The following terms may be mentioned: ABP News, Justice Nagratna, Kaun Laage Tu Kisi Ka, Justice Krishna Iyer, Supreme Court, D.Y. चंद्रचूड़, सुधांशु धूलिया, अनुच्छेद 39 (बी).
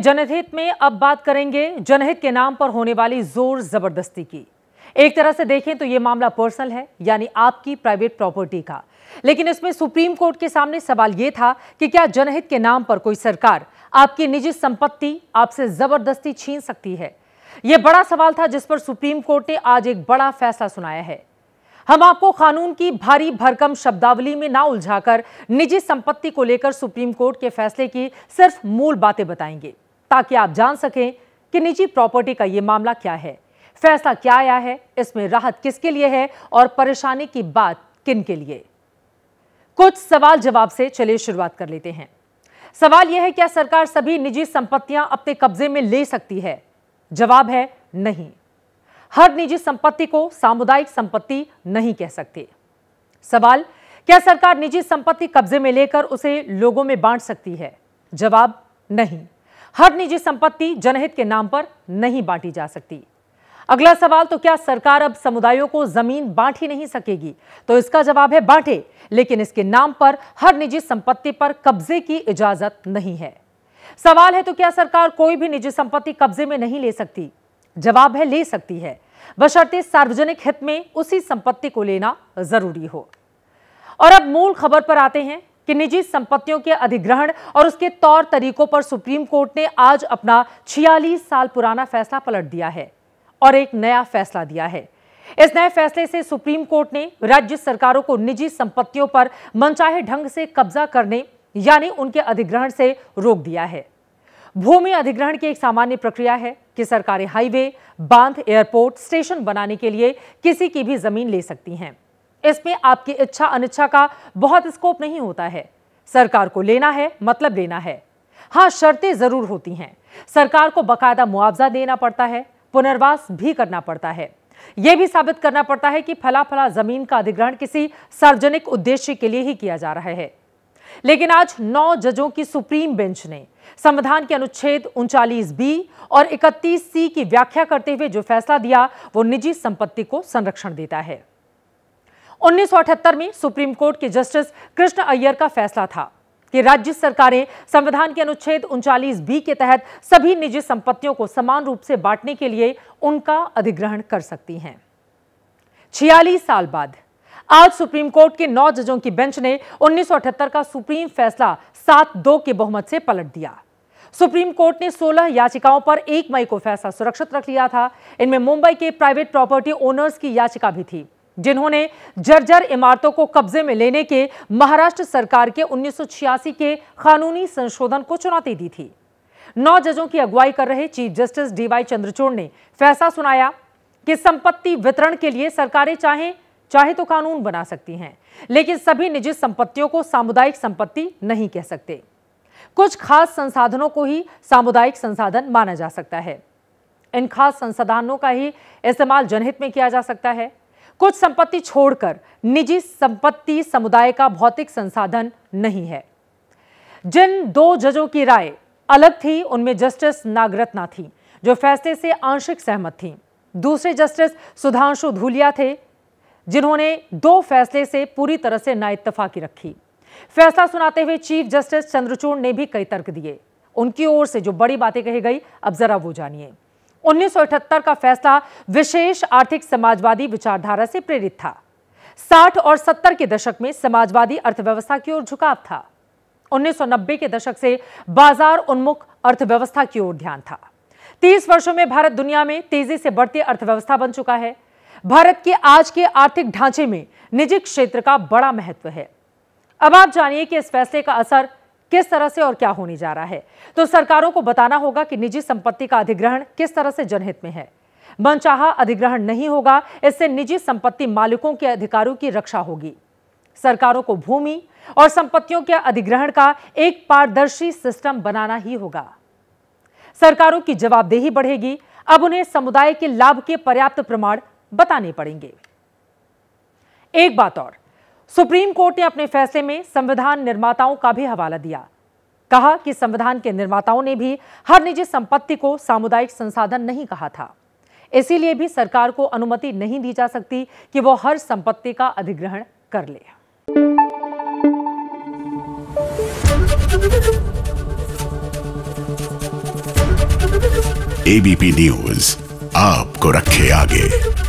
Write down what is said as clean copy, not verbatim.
जनहित में अब बात करेंगे जनहित के नाम पर होने वाली जोर जबरदस्ती की। एक तरह से देखें तो यह मामला पर्सनल है, यानी आपकी प्राइवेट प्रॉपर्टी का। लेकिन इसमें सुप्रीम कोर्ट के सामने सवाल यह था कि क्या जनहित के नाम पर कोई सरकार आपकी निजी संपत्ति आपसे जबरदस्ती छीन सकती है। यह बड़ा सवाल था जिस पर सुप्रीम कोर्ट ने आज एक बड़ा फैसला सुनाया है। हम आपको कानून की भारी भरकम शब्दावली में ना उलझाकर निजी संपत्ति को लेकर सुप्रीम कोर्ट के फैसले की सिर्फ मूल बातें बताएंगे, ताकि आप जान सकें कि निजी प्रॉपर्टी का ये मामला क्या है, फैसला क्या आया है, इसमें राहत किसके लिए है और परेशानी की बात किन के लिए। कुछ सवाल जवाब से चलिए शुरुआत कर लेते हैं। सवाल यह है, क्या सरकार सभी निजी संपत्तियां अपने कब्जे में ले सकती है? जवाब है नहीं। हर निजी संपत्ति को सामुदायिक संपत्ति नहीं कह सकते। सवाल, क्या सरकार निजी संपत्ति कब्जे में लेकर उसे लोगों में बांट सकती है? जवाब नहीं। हर निजी संपत्ति जनहित के नाम पर नहीं बांटी जा सकती। अगला सवाल, तो क्या सरकार अब समुदायों को जमीन बांट ही नहीं सकेगी? तो इसका जवाब है बांटे, लेकिन इसके नाम पर हर निजी संपत्ति पर कब्जे की इजाजत नहीं है। सवाल है, तो क्या सरकार कोई भी निजी संपत्ति कब्जे में नहीं ले सकती? जवाब है ले सकती है, बशर्ते सार्वजनिक हित में उसी संपत्ति को लेना जरूरी हो। और अब मूल खबर पर आते हैं कि निजी संपत्तियों के अधिग्रहण और उसके तौर तरीकों पर सुप्रीम कोर्ट ने आज अपना 46 साल पुराना फैसला पलट दिया है और एक नया फैसला दिया है। इस नए फैसले से सुप्रीम कोर्ट ने राज्य सरकारों को निजी संपत्तियों पर मनचाहे ढंग से कब्जा करने यानी उनके अधिग्रहण से रोक दिया है। भूमि अधिग्रहण की एक सामान्य प्रक्रिया है कि सरकारें हाईवे, बांध, एयरपोर्ट, स्टेशन बनाने के लिए किसी की भी जमीन ले सकती हैं। इसमें आपकी इच्छा अनिच्छा का बहुत स्कोप नहीं होता है। सरकार को लेना है मतलब लेना है। हाँ, शर्तें जरूर होती हैं। सरकार को बकायदा मुआवजा देना पड़ता है, पुनर्वास भी करना पड़ता है। यह भी साबित करना पड़ता है कि फला जमीन का अधिग्रहण किसी सार्वजनिक उद्देश्य के लिए ही किया जा रहा है। लेकिन आज 9 जजों की सुप्रीम बेंच ने संविधान के अनुच्छेद 39B और 31C की व्याख्या करते हुए जो फैसला दिया वो निजी संपत्ति को संरक्षण देता है। 1978 में सुप्रीम कोर्ट के जस्टिस कृष्ण अय्यर का फैसला था कि राज्य सरकारें संविधान के अनुच्छेद 39B के तहत सभी निजी संपत्तियों को समान रूप से बांटने के लिए उनका अधिग्रहण कर सकती हैं। 46 साल बाद आज सुप्रीम कोर्ट के 9 जजों की बेंच ने 1978 का सुप्रीम फैसला 7-2 के बहुमत से पलट दिया। सुप्रीम कोर्ट ने 16 याचिकाओं पर 1 मई को फैसला सुरक्षित रख लिया था। इनमें मुंबई के प्राइवेट प्रॉपर्टी ओनर्स की याचिका भी थी, जिन्होंने जर्जर इमारतों को कब्जे में लेने के महाराष्ट्र सरकार के 1986 के कानूनी संशोधन को चुनौती दी थी। 9 जजों की अगुवाई कर रहे चीफ जस्टिस D.Y. चंद्रचूड़ ने फैसला सुनाया कि संपत्ति वितरण के लिए सरकारें चाहे तो कानून बना सकती हैं, लेकिन सभी निजी संपत्तियों को सामुदायिक संपत्ति नहीं कह सकते। कुछ खास संसाधनों को ही सामुदायिक संसाधन माना जा सकता है। इन खास संसाधनों का ही इस्तेमाल जनहित में किया जा सकता है। कुछ संपत्ति छोड़कर निजी संपत्ति समुदाय का भौतिक संसाधन नहीं है। जिन 2 जजों की राय अलग थी उनमें जस्टिस नागरत्ना थी, जो फैसले से आंशिक सहमत थीं। दूसरे जस्टिस सुधांशु धूलिया थे, जिन्होंने 2 फैसले से पूरी तरह से नाइतफाकी रखी। फैसला सुनाते हुए चीफ जस्टिस चंद्रचूड़ ने भी कई तर्क दिए। उनकी ओर से जो बड़ी बातें कही गई, अब जरा वो जानिए। 1978 का फैसला विशेष आर्थिक समाजवादी विचारधारा से प्रेरित था। 60 और 70 के दशक में समाजवादी अर्थव्यवस्था की ओर झुकाव था। 1990 के दशक से बाजार उन्मुख अर्थव्यवस्था की ओर ध्यान था। 30 वर्षों में भारत दुनिया में तेजी से बढ़ती अर्थव्यवस्था बन चुका है। भारत के आज के आर्थिक ढांचे में निजी क्षेत्र का बड़ा महत्व है। अब आप जानिए कि इस फैसले का असर किस तरह से और क्या होने जा रहा है। तो सरकारों को बताना होगा कि निजी संपत्ति का अधिग्रहण किस तरह से जनहित में है। मनचाहा अधिग्रहण नहीं होगा, इससे निजी संपत्ति मालिकों के अधिकारों की रक्षा होगी। सरकारों को भूमि और संपत्तियों के अधिग्रहण का एक पारदर्शी सिस्टम बनाना ही होगा। सरकारों की जवाबदेही बढ़ेगी। अब उन्हें समुदाय के लाभ के पर्याप्त प्रमाण बताने पड़ेंगे। एक बात और, सुप्रीम कोर्ट ने अपने फैसले में संविधान निर्माताओं का भी हवाला दिया। कहा कि संविधान के निर्माताओं ने भी हर निजी संपत्ति को सामुदायिक संसाधन नहीं कहा था, इसीलिए भी सरकार को अनुमति नहीं दी जा सकती कि वो हर संपत्ति का अधिग्रहण कर ले। ABP न्यूज आपको रखे आगे।